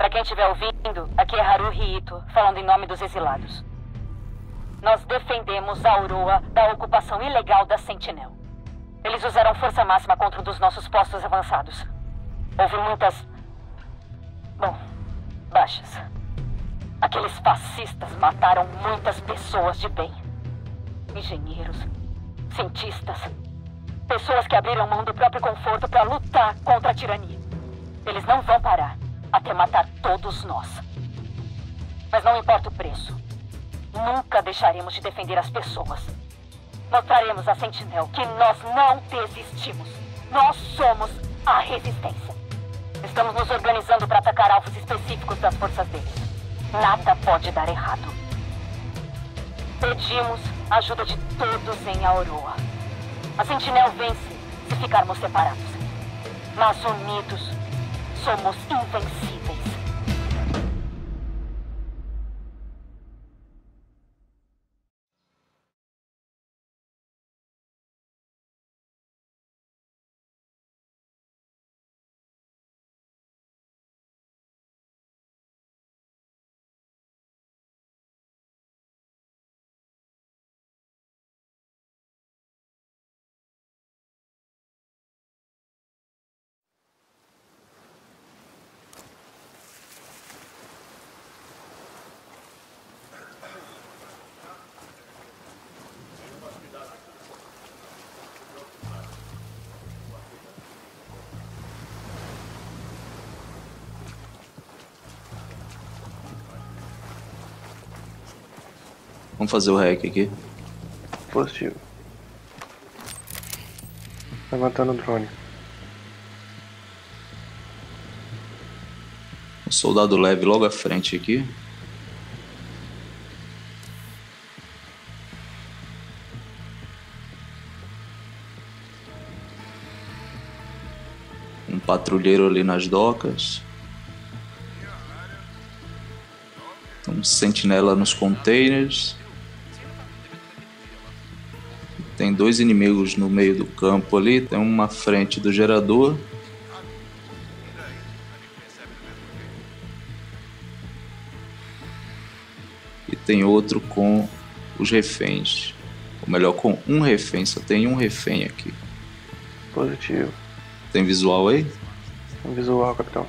Pra quem estiver ouvindo, aqui é Haruhito, falando em nome dos exilados. Nós defendemos a Auroa da ocupação ilegal da Sentinel. Eles usaram força máxima contra um dos nossos postos avançados. Houve muitas... bom, baixas. Aqueles fascistas mataram muitas pessoas de bem. Engenheiros, cientistas, pessoas que abriram mão do próprio conforto para lutar contra a tirania. Eles não vão parar até matar todos nós. Mas não importa o preço. Nunca deixaremos de defender as pessoas. Mostraremos à Sentinel que nós não desistimos. Nós somos a Resistência. Estamos nos organizando para atacar alvos específicos das forças deles. Nada pode dar errado. Pedimos a ajuda de todos em Auroa. A Sentinel vence se ficarmos separados. Mas unidos, somos invencíveis. Vamos fazer o hack aqui. Positivo. Levantando o drone. Um soldado leve logo à frente aqui. Um patrulheiro ali nas docas. Um sentinela nos containers. Tem dois inimigos no meio do campo ali, tem uma frente do gerador. E tem outro com os reféns. Ou melhor, com um refém, só tem um refém aqui. Positivo. Tem visual aí? Tem visual, capitão.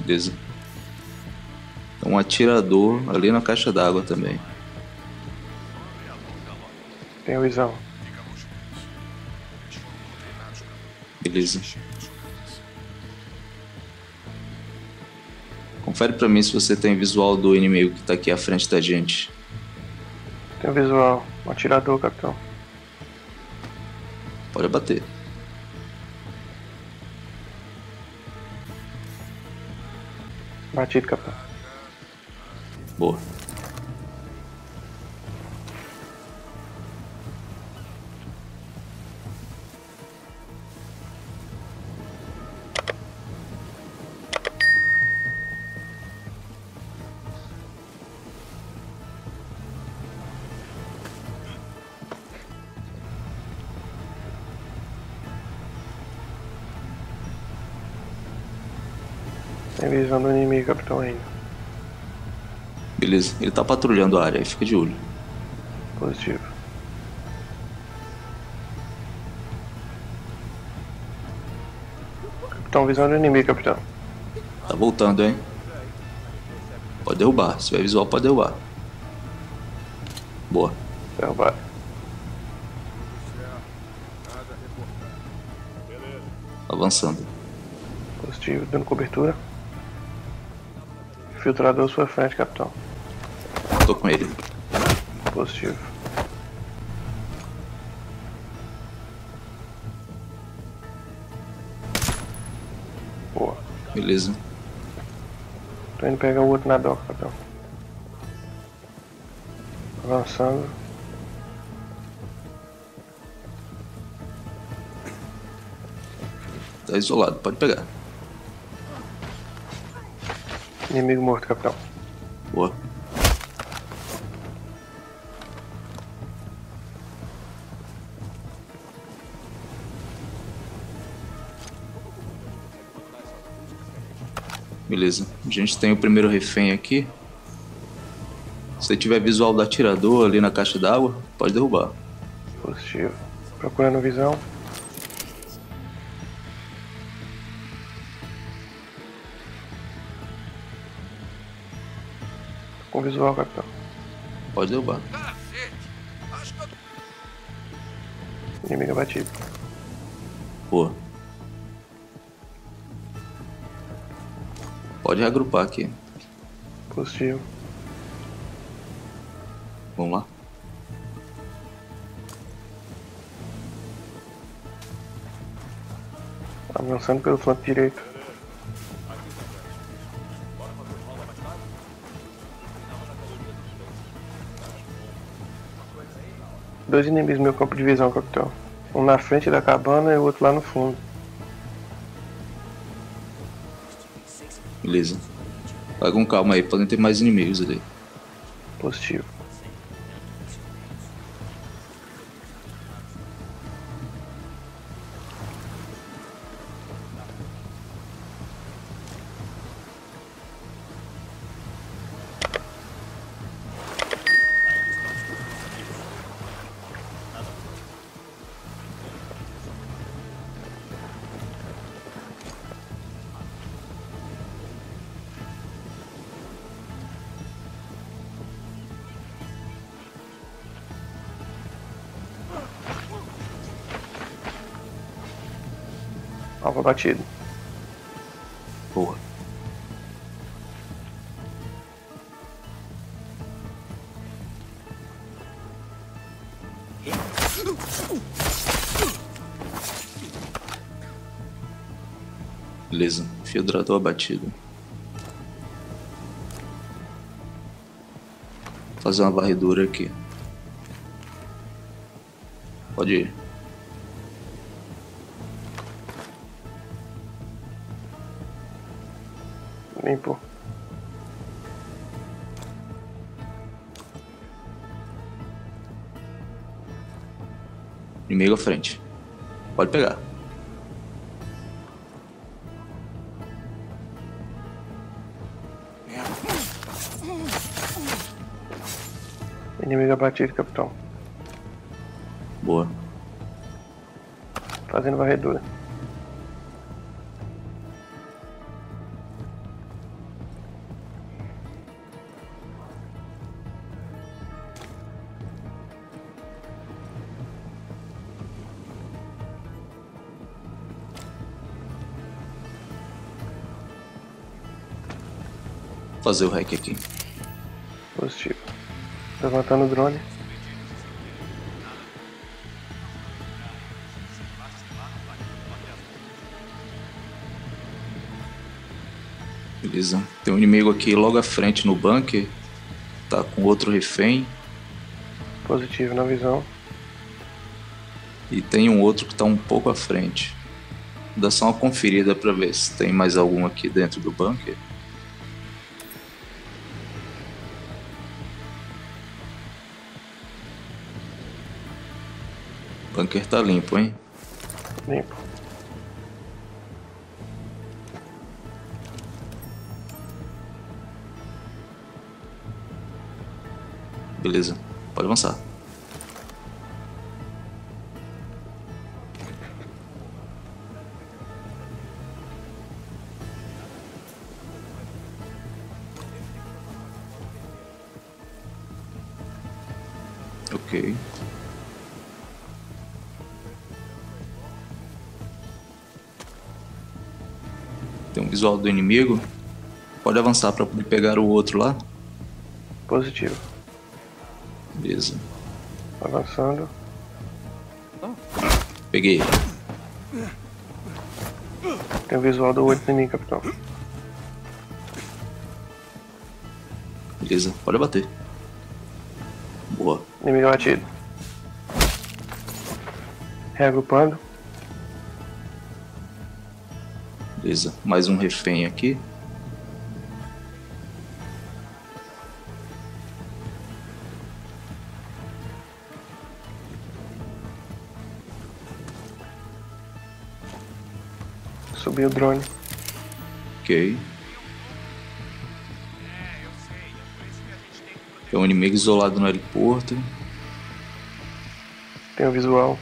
Beleza. Um atirador ali na caixa d'água também. Tem a visão. Beleza. Confere pra mim se você tem visual do inimigo que tá aqui à frente da gente. Tem visual. Um atirador, capitão. Pode bater. Batido, capitão. Boa. Tem visão do inimigo, capitão, ainda. Beleza, ele tá patrulhando a área, aí fica de olho. Positivo. Capitão, visão do inimigo, capitão. Tá voltando, hein? Pode derrubar, se tiver visual pode derrubar. Boa. Derrubar. Avançando. Positivo, dando cobertura. Filtrador à sua frente, capitão. Tô com ele. Positivo. Boa. Beleza. Tô indo pegar o outro na doca, capitão. Avançando. Tá isolado, pode pegar. Inimigo morto, capitão. Boa. Beleza. A gente tem o primeiro refém aqui. Se tiver visual do atirador ali na caixa d'água, pode derrubar. Positivo. Procurando visão. Com visual, capitão. Pode derrubar. Inimigo abatido. Boa. Pode reagrupar aqui. Positivo. Vamos lá. Avançando pelo flanco direito. Dois inimigos no meu campo de visão, capitão. Um na frente da cabana e o outro lá no fundo. Beleza. Vai com calma aí, podem ter mais inimigos ali. Positivo. Alvo batido. Boa. Beleza, infiltrador abatido. Vou fazer uma varredura aqui. Pode ir. Limpo. Inimigo à frente. Pode pegar. Inimigo abatido, capitão. Boa. Fazendo varredura. Fazer o hack aqui. Positivo. Levantando o drone. Beleza. Tem um inimigo aqui logo à frente no bunker. Tá com outro refém. Positivo na visão. E tem um outro que tá um pouco à frente. Dá só uma conferida pra ver se tem mais algum aqui dentro do bunker. O bunker tá limpo, hein? Limpo. Beleza, pode avançar. Ok. Tem um visual do inimigo. Pode avançar para poder pegar o outro lá. Positivo. Beleza. Avançando. Peguei. Tem o visual do outro inimigo, capitão. Beleza, pode bater. Boa. Inimigo batido. Reagrupando. Beleza, mais um refém aqui. Subiu o drone. Ok. Tem um inimigo isolado no aeroporto. Tem um visual.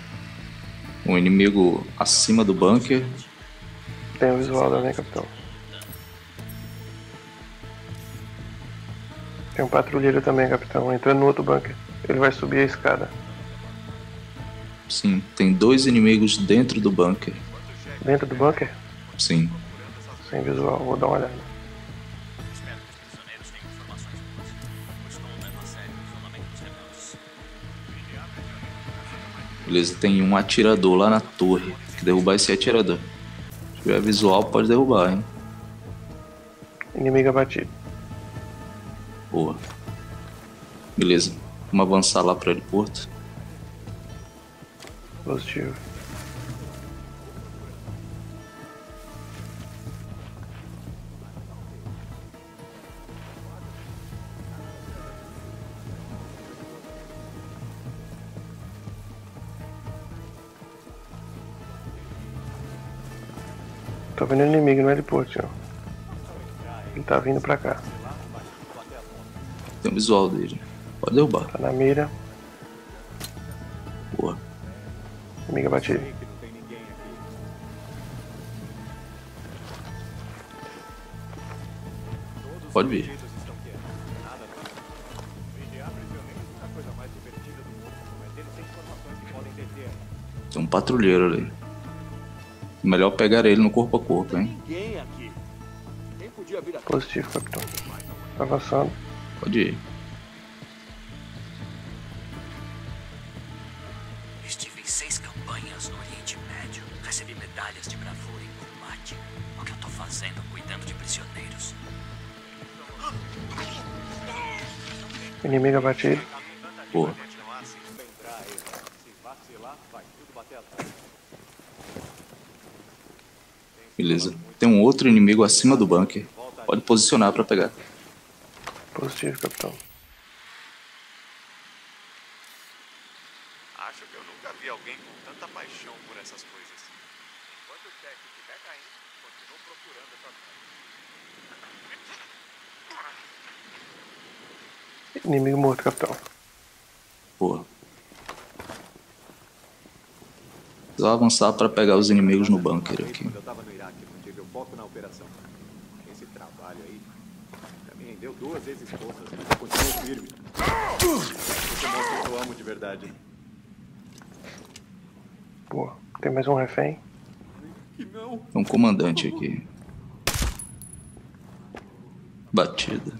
Um inimigo acima do bunker. Tem um visual também, capitão. Tem um patrulheiro também, capitão. Entrando no outro bunker. Ele vai subir a escada. Sim, tem dois inimigos dentro do bunker. Dentro do bunker? Sim. Sem visual, vou dar uma olhada. Beleza, tem um atirador lá na torre. Tem que derrubar esse atirador. Se tiver visual, pode derrubar, hein? Inimigo abatido. Boa. Beleza, vamos avançar lá pro aeroporto. Positivo. Tô vendo inimigo no aeroporto, senhor. Ele tá vindo pra cá. Tem um visual dele. Pode derrubar. Tá na mira. Boa. Inimigo abatido. Pode vir. Tem um patrulheiro ali. Melhor pegar ele no corpo a corpo, hein? Positivo, capitão. Tá avançando. Pode ir. Estive em 6 campanhas no Oriente Médio. Recebi medalhas de bravura em combate. O que eu tô fazendo cuidando de prisioneiros? Inimigo abatido. Boa. Beleza. Tem um outro inimigo acima do bunker. Pode posicionar pra pegar. Positivo, capitão. Acho que eu nunca vi alguém com tanta paixão por essas coisas. Enquanto o chefe estiver caindo, continuo procurando a sua... Inimigo morto, capitão. Boa. Vou avançar pra pegar os inimigos no bunker aqui. Boa, tem mais um refém? Tem um comandante aqui. Batida.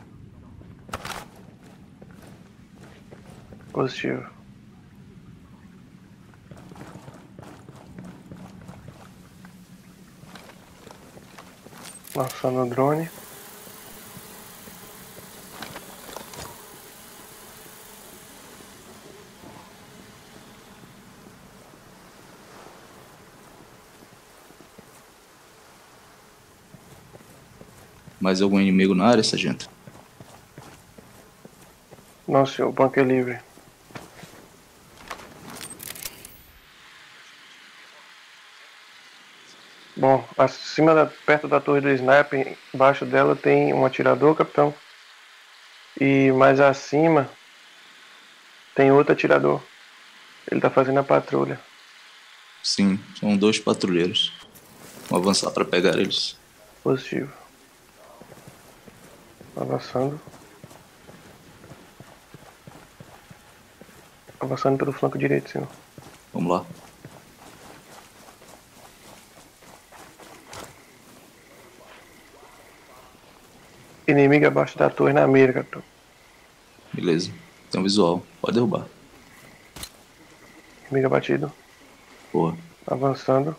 Positivo. Lançando o drone. Mais algum inimigo na área, sargento? Não, senhor, o bunker é livre. Bom, acima da, perto da torre do sniper, embaixo dela tem um atirador, capitão. E mais acima tem outro atirador. Ele tá fazendo a patrulha. Sim, são dois patrulheiros. Vamos avançar pra pegar eles. Positivo. Avançando. Avançando pelo flanco direito, senhor. Vamos lá. Inimigo abaixo da torre na mira, capitão. Beleza, tem um visual, pode derrubar. Inimigo abatido. Boa. Avançando.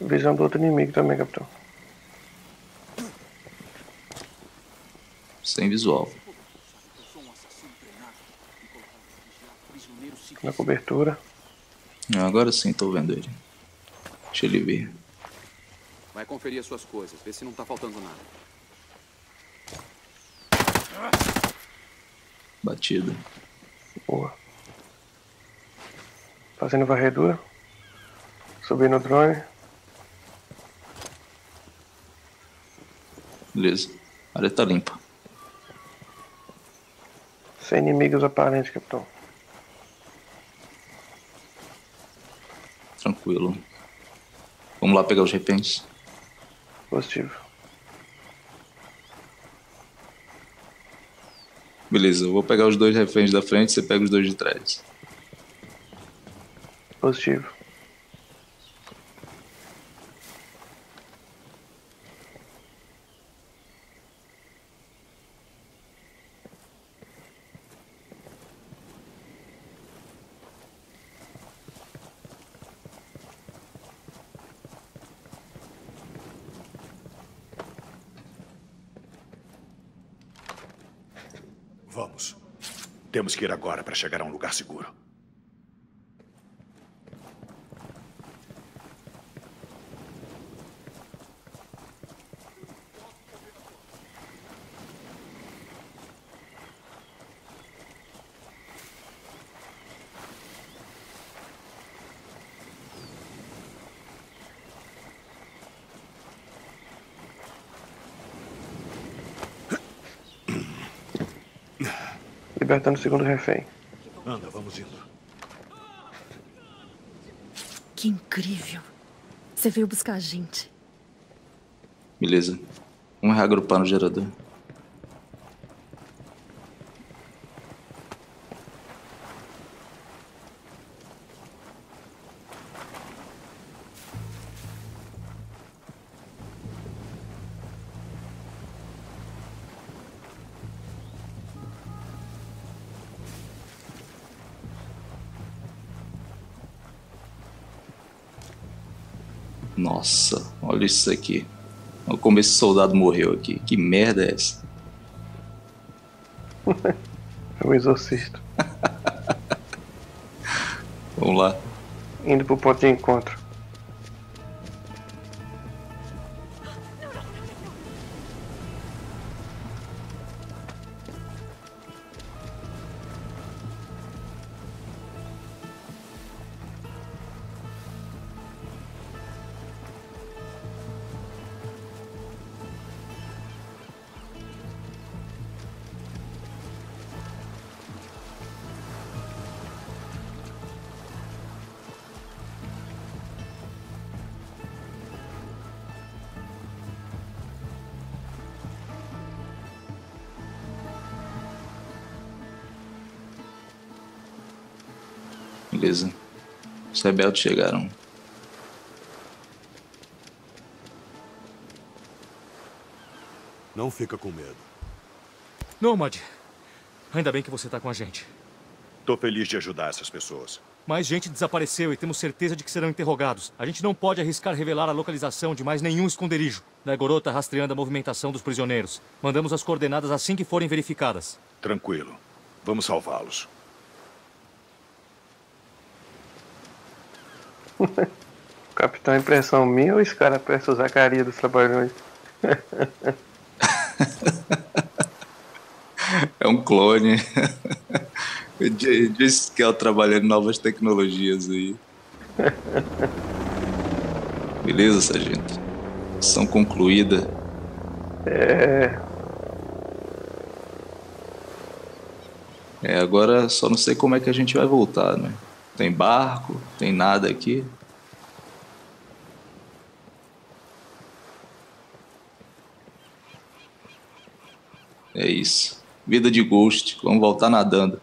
Visão do outro inimigo também, capitão. Sem visual. Na cobertura. Agora sim, tô vendo ele. Deixa ele ver. Vai conferir as suas coisas, vê se não tá faltando nada. Batida. Boa. Fazendo varredura. Subi no drone. Beleza. A área tá limpa. Sem inimigos aparentes, capitão. Tranquilo. Vamos lá pegar os repens. Positivo. Beleza, eu vou pegar os dois reféns da frente, você pega os dois de trás. Positivo. Vamos. Temos que ir agora para chegar a um lugar seguro. Libertando o segundo refém. Anda, vamos indo. Que incrível. Você veio buscar a gente. Beleza. Vamos reagrupar no gerador. Nossa, olha isso aqui. Olha como esse soldado morreu aqui. Que merda é essa? É um exorcista. Vamos lá. Indo pro ponto de encontro. Beleza. Os rebeldes chegaram. Não fica com medo. Nomad, ainda bem que você tá com a gente. Tô feliz de ajudar essas pessoas. Mais gente desapareceu e temos certeza de que serão interrogados. A gente não pode arriscar revelar a localização de mais nenhum esconderijo. Dagorot tá rastreando a movimentação dos prisioneiros. Mandamos as coordenadas assim que forem verificadas. Tranquilo. Vamos salvá-los. Capitão, impressão minha ou esse cara parece o Zacaria dos Trapalhões? É um clone. Disse que ela trabalha em novas tecnologias aí. Beleza, sargento. Missão concluída. É, agora só não sei como é que a gente vai voltar, né? Tem barco, tem nada aqui. É isso. Vida de ghost. Vamos voltar nadando.